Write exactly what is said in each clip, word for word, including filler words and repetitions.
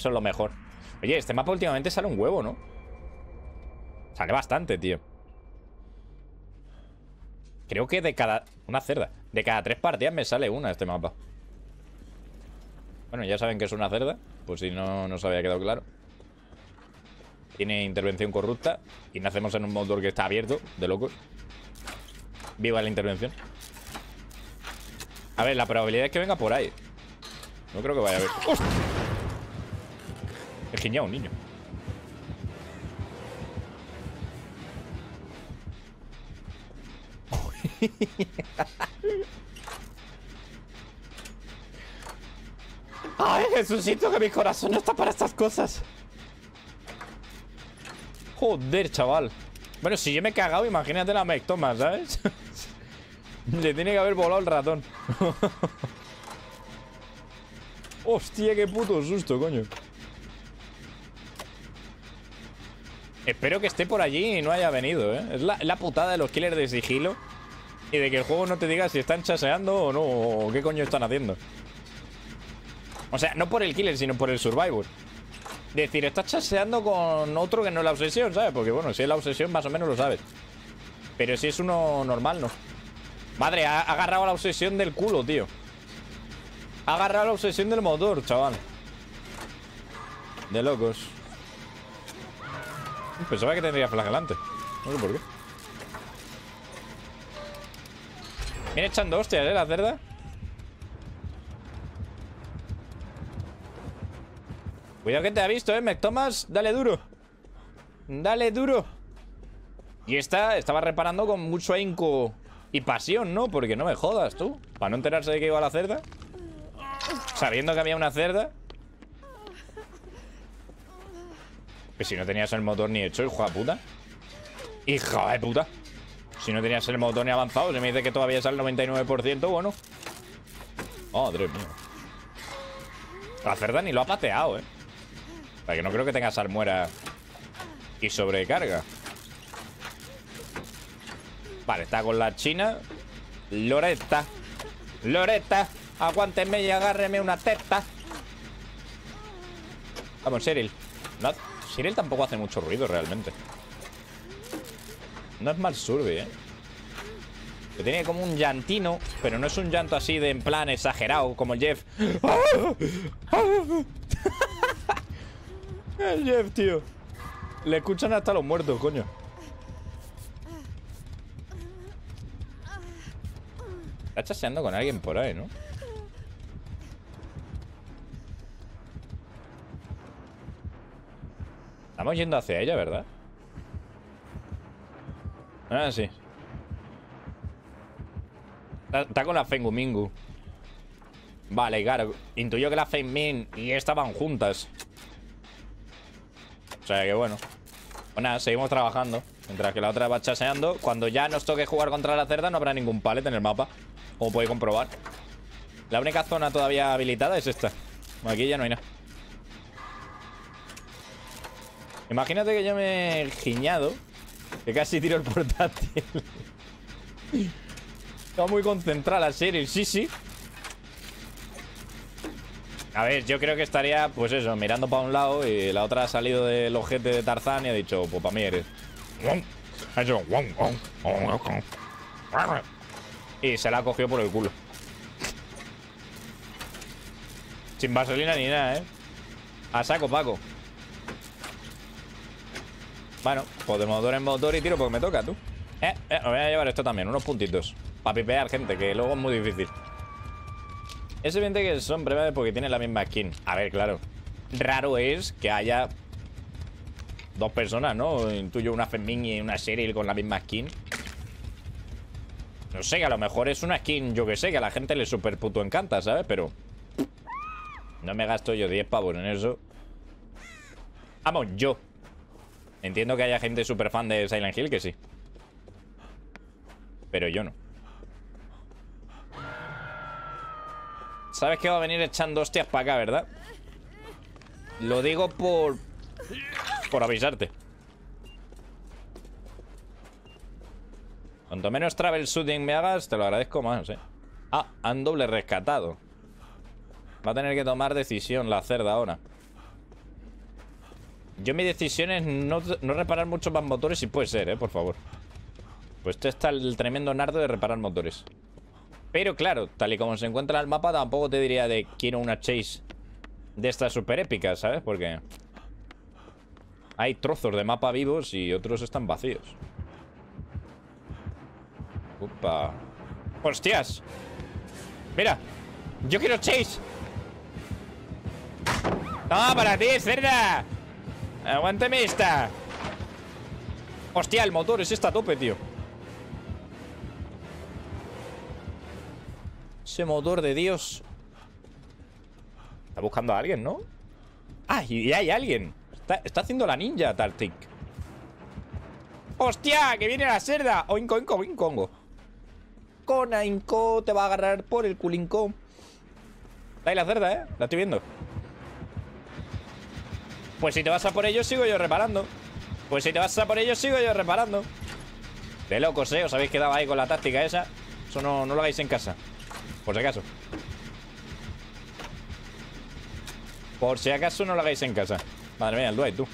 Eso es lo mejor. Oye, este mapa últimamente sale un huevo, ¿no? Sale bastante, tío. Creo que de cada... Una cerda. De cada tres partidas me sale una este mapa. Bueno, ya saben que es una cerda. Pues si no, no se había quedado claro. Tiene intervención corrupta. Y nacemos en un motor que está abierto. De locos. Viva la intervención. A ver, la probabilidad es que venga por ahí. No creo que vaya a ver. ¡Hostia! He guiñado un niño. Ay, Jesucito, que mi corazón no está para estas cosas. Joder, chaval. Bueno, si yo me he cagado, imagínate la mectoma, ¿sabes? Le tiene que haber volado el ratón. Hostia, qué puto susto, coño. Espero que esté por allí y no haya venido, ¿eh? Es la, la putada de los killers de sigilo. Y de que el juego no te diga si están chaseando o no, o qué coño están haciendo. O sea, no por el killer, sino por el survivor. Es decir, estás chaseando con otro que no es la obsesión, ¿sabes? Porque bueno, si es la obsesión más o menos lo sabes. Pero si es uno normal, no. Madre, ha agarrado la obsesión del culo, tío. Ha agarrado la obsesión del motor, chaval. De locos. Pensaba que tendría flagelante. No sé por qué. Viene echando hostias, ¿eh? La cerda. Cuidado que te ha visto, ¿eh? Mectomas, dale duro. Dale duro. Y esta estaba reparando con mucho ahínco y pasión, ¿no? Porque no me jodas, tú. Para no enterarse de que iba la cerda. Sabiendo que había una cerda. Pues si no tenías el motor ni hecho, hijo de puta. Hijo de puta. Si no tenías el motor ni avanzado. Si me dice que todavía es al noventa y nueve por ciento, bueno. Madre mía. La cerda ni lo ha pateado, eh. O sea, que no creo que tengas salmuera y sobrecarga. Vale, está con la china. Loretta. Loretta. Aguánteme y agárreme una teta. Vamos, Cyril. No, Cyril tampoco hace mucho ruido realmente. No es mal surbi, eh. Que tiene como un llantino, pero no es un llanto así de en plan exagerado, como el Jeff. El Jeff, tío. Le escuchan hasta los muertos, coño. Está chaseando con alguien por ahí, ¿no? Estamos yendo hacia ella, ¿verdad? Ah, sí. Está, está con la Fengumingu. Vale, claro. Intuyo que la Fengmin y esta van juntas. O sea que bueno. Pues nada, seguimos trabajando. Mientras que la otra va chaseando. Cuando ya nos toque jugar contra la cerda no habrá ningún pallet en el mapa. Como podéis comprobar. La única zona todavía habilitada es esta. Aquí ya no hay nada. Imagínate que yo me he giñado, que casi tiro el portátil. Está muy concentrada la serie, sí, sí. A ver, yo creo que estaría, pues eso, mirando para un lado y la otra ha salido del ojete de Tarzán y ha dicho, pues para mí eres. Y se la ha cogido por el culo. Sin vaselina ni nada, ¿eh? A saco, Paco. Bueno, pues de motor en motor y tiro porque me toca, tú. Eh, eh, me voy a llevar esto también, unos puntitos. Para pipear, gente, que luego es muy difícil. Es evidente que son breves porque tienen la misma skin. A ver, claro. Raro es que haya dos personas, ¿no? Intuyo una Fengmin y una Cyril con la misma skin. No sé, que a lo mejor es una skin, yo que sé, que a la gente le super puto encanta, ¿sabes? Pero no me gasto yo diez pavos en eso. Vamos, yo. Entiendo que haya gente súper fan de Silent Hill, que sí. Pero yo no. Sabes que va a venir echando hostias para acá, ¿verdad? Lo digo por... Por avisarte. Cuanto menos travel shooting me hagas, te lo agradezco más, ¿eh? Ah, han doble rescatado. Va a tener que tomar decisión la cerda ahora. Yo mi decisión es no, no reparar mucho más motores si puede ser, eh, por favor. Pues este está el tremendo nardo de reparar motores. Pero claro, tal y como se encuentra el mapa, tampoco te diría de quiero una chase de estas super épicas, ¿sabes? Porque hay trozos de mapa vivos y otros están vacíos. Upa. ¡Hostias! Mira, yo quiero chase. ¡No, para ti, cerda! ¡Aguántame esta! Hostia, el motor es esta a tope, tío. Ese motor de Dios. Está buscando a alguien, ¿no? ¡Ah, y hay alguien! Está, está haciendo la ninja, Tartic. ¡Hostia, que viene la cerda! ¡Oinco, inco, inco, inco! ¡Cona, inco! Te va a agarrar por el culinco. Está ahí la cerda, ¿eh? La estoy viendo. Pues si te vas a por ellos, sigo yo reparando. Pues si te vas a por ellos, sigo yo reparando. De locos, ¿eh? Os habéis quedado ahí con la táctica esa. Eso no, no lo hagáis en casa. Por si acaso. Por si acaso no lo hagáis en casa. Madre mía, el Dwight, tú.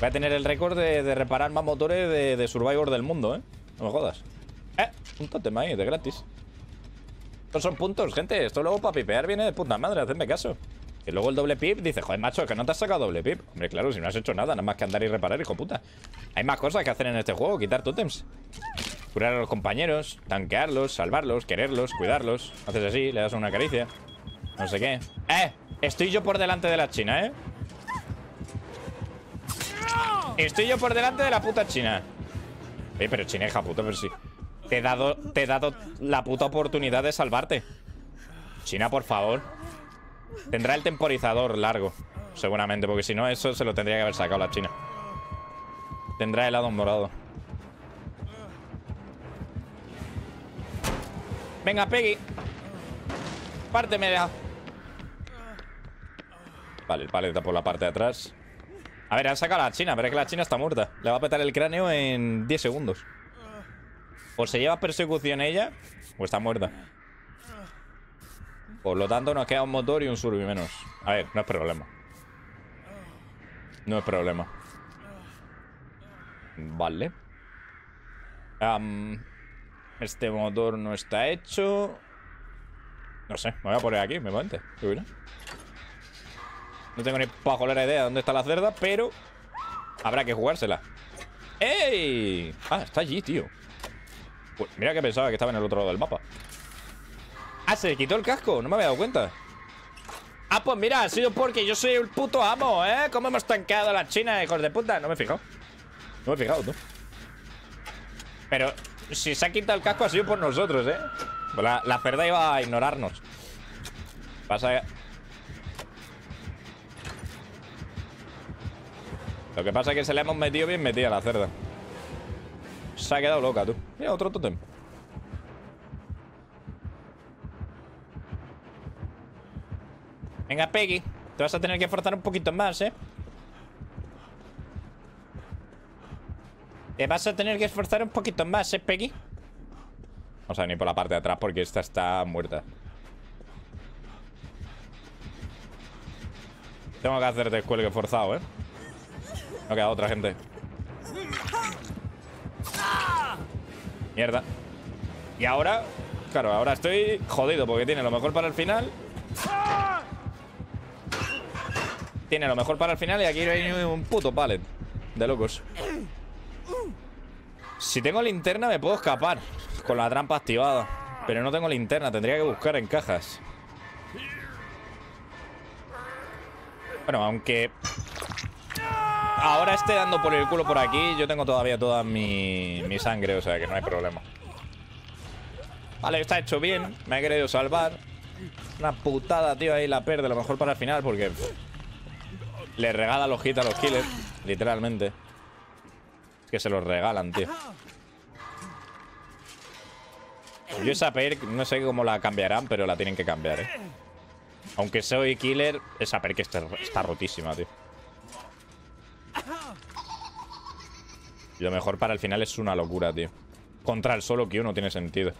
Voy a tener el récord de, de reparar más motores de, de Survivor del mundo, ¿eh? No me jodas. Eh, un tótem ahí, de gratis. Estos son puntos, gente. Esto luego para pipear viene de puta madre, hacedme caso. Y luego el doble pip dice, joder, macho, que no te has sacado doble pip. Hombre, claro, si no has hecho nada, nada más que andar y reparar, hijo puta. Hay más cosas que hacer en este juego, quitar tótems. Curar a los compañeros, tanquearlos, salvarlos, quererlos, cuidarlos. Haces así, le das una caricia. No sé qué. ¡Eh! Estoy yo por delante de la China, ¿eh? Estoy yo por delante de la puta China. Oye, pero China, hija puta, pero sí. Te he dado, te he dado la puta oportunidad de salvarte. China, por favor. Tendrá el temporizador largo, seguramente, porque si no eso se lo tendría que haber sacado la China. Tendrá helado morado. Venga, Peggy, párteme ya. Vale, el paleta por la parte de atrás. A ver, han sacado a la China, pero es que la China está muerta. Le va a petar el cráneo en diez segundos. O se lleva persecución ella, o está muerta. Por lo tanto, nos queda un motor y un surbi menos. A ver, no es problema. No es problema. Vale. Um, este motor no está hecho. No sé, me voy a poner aquí, me voy a subir. No tengo ni pajolera idea de dónde está la cerda, pero habrá que jugársela. ¡Ey! Ah, está allí, tío. Pues mira que pensaba que estaba en el otro lado del mapa. Ah, se le quitó el casco, no me había dado cuenta. Ah, pues mira, ha sido porque yo soy el puto amo, ¿eh? Cómo hemos tanqueado a la China, hijos de puta. No me he fijado. No me he fijado, tú. Pero si se ha quitado el casco ha sido por nosotros, ¿eh? La, la cerda iba a ignorarnos. Pasa que... Lo que pasa es que se le hemos metido bien metida a la cerda. Se ha quedado loca, tú. Mira, otro tótem. Venga, Peggy, te vas a tener que forzar un poquito más, ¿eh? Te vas a tener que esforzar un poquito más, ¿eh, Peggy? Vamos a venir por la parte de atrás porque esta está muerta. Tengo que hacer descuelgue forzado, ¿eh? No queda otra, gente. Mierda. Y ahora, claro, ahora estoy jodido porque tiene lo mejor para el final. Tiene lo mejor para el final y aquí hay un puto pallet de locos. Si tengo linterna me puedo escapar con la trampa activada, pero no tengo linterna, tendría que buscar en cajas. Bueno, aunque ahora esté dando por el culo por aquí, yo tengo todavía toda mi, mi sangre, o sea que no hay problema. Vale, está hecho bien, me he querido salvar. Una putada, tío, ahí la pierde, lo mejor para el final porque... Le regala los hits a los killers, literalmente. Es que se los regalan, tío. Yo esa perk, no sé cómo la cambiarán, pero la tienen que cambiar, ¿eh? Aunque soy killer, esa perk está, está rotísima, tío. Lo mejor para el final es una locura, tío. Contra el solo Q no tiene sentido.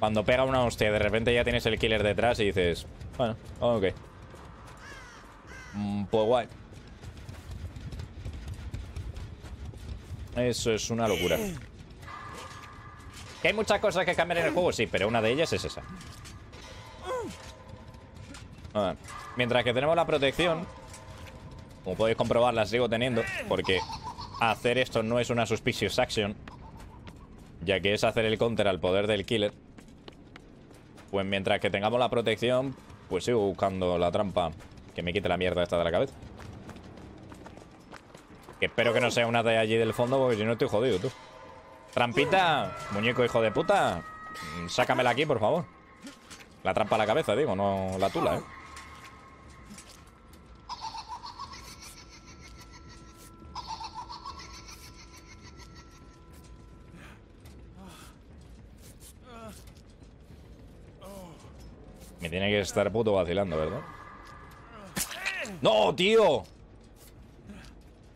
Cuando pega una hostia, de repente ya tienes el killer detrás y dices... Bueno, ok. Pues guay. Eso es una locura. Que hay muchas cosas que cambian en el juego, sí, pero una de ellas es esa. Ah, mientras que tenemos la protección, como podéis comprobar, la sigo teniendo, porque hacer esto no es una suspicious action, ya que es hacer el counter al poder del killer. Pues mientras que tengamos la protección, pues sigo buscando la trampa que me quite la mierda esta de la cabeza. Que espero que no sea una de allí del fondo, porque si no estoy jodido, tú. Trampita, muñeco hijo de puta, sácamela aquí, por favor. La trampa a la cabeza, digo, no la tula, ¿eh? Me tiene que estar puto vacilando, ¿verdad? ¡No, tío!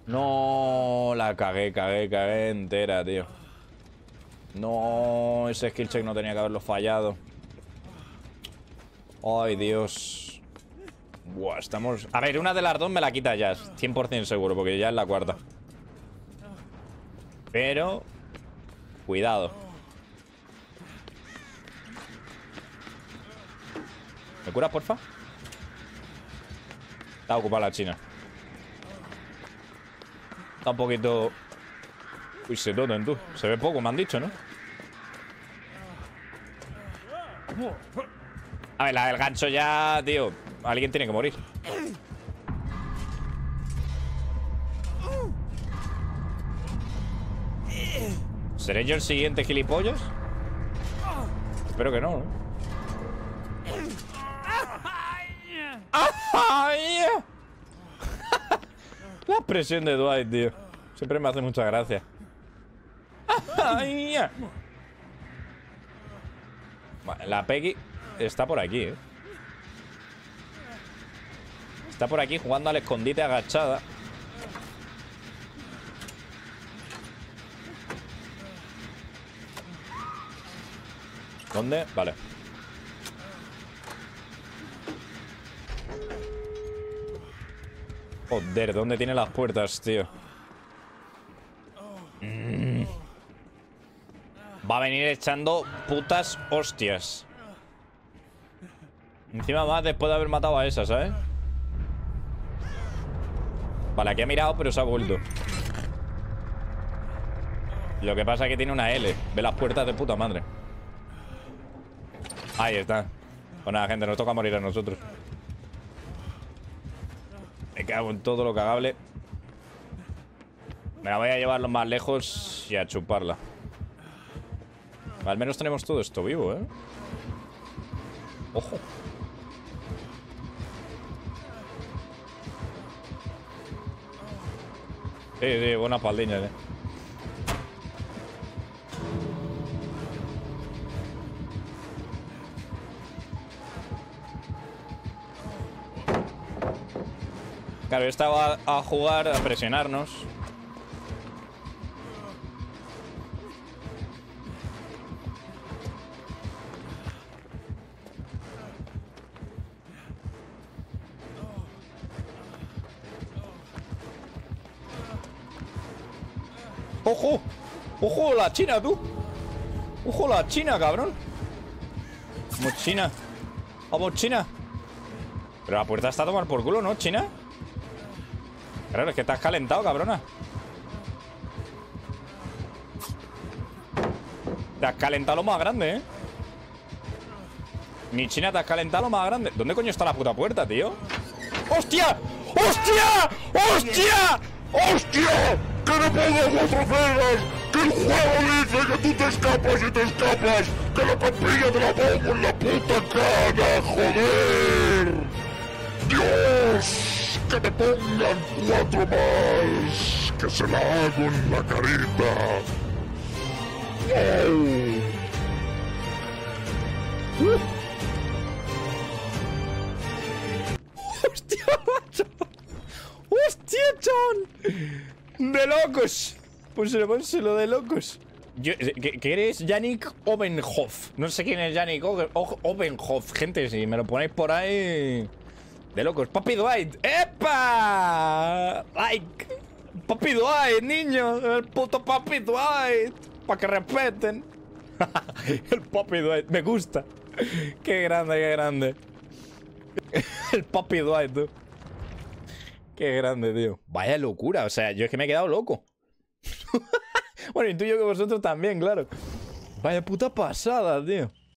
No, la cagué, cagué, cagué entera, tío. No, ese skill check no tenía que haberlo fallado. Ay, Dios. Buah, estamos... A ver, una de las dos me la quita ya, cien por cien seguro, porque ya es la cuarta. Pero... cuidado. ¿Me curas, porfa? Está ocupada la china. Está un poquito... Uy, se toten, tú. Se ve poco, me han dicho, ¿no? A ver, la del gancho ya, tío. Alguien tiene que morir. ¿Seré yo el siguiente gilipollas? Espero que no, ¿no? La expresión de Dwight, tío. Siempre me hace mucha gracia. La Peggy está por aquí, ¿eh? Está por aquí jugando al escondite agachada. ¿Dónde? Vale. Joder, ¿dónde tiene las puertas, tío? Mm. Va a venir echando putas hostias. Encima más después de haber matado a esa, ¿sabes? Vale, aquí ha mirado, pero se ha vuelto. Lo que pasa es que tiene una L. Ve las puertas de puta madre. Ahí está. Pues nada, gente, nos toca morir a nosotros. Me cago en todo lo cagable. Me la voy a llevar lo más lejos y a chuparla. Al menos tenemos todo esto vivo, ¿eh? Ojo. Sí, sí, buena paldiña, ¿eh? Claro, yo estaba a jugar, a presionarnos. ¡Ojo! ¡Ojo la china, tú! ¡Ojo la china, cabrón! ¡Vamos, china! ¡Vamos, china! Pero la puerta está a tomar por culo, ¿no, china? Claro, es que te has calentado, cabrona. Te has calentado lo más grande, ¿eh? Mi china, te has calentado lo más grande. ¿Dónde coño está la puta puerta, tío? ¡Hostia! ¡Hostia! ¡Hostia! ¡Hostia! ¡Que no pongas las ofensas! ¡Que el juego dice que tú te escapas y te escapas! ¡Que la papilla te la pongo en la puta cara! ¡Joder! ¡Dios! ¡Que te pongan cuatro más! ¡Que se la hago en la carita! ¡Oh! ¡Uh! ¡Hostia, macho! ¡Hostia, chon! ¡De locos! Pues pónselo de locos. Yo, que, que eres Yannick Obenhoff. No sé quién es Yannick Obenhoff. Gente, si me lo ponéis por ahí... De locos. Papi Dwight. ¡Epa! Like. Papi Dwight, niño. El puto Papi Dwight. Para que respeten. El Papi Dwight. Me gusta. Qué grande, qué grande. El Papi Dwight, tú. Qué grande, tío. Vaya locura. O sea, yo es que me he quedado loco. Bueno, intuyo que vosotros también, claro. Vaya puta pasada, tío.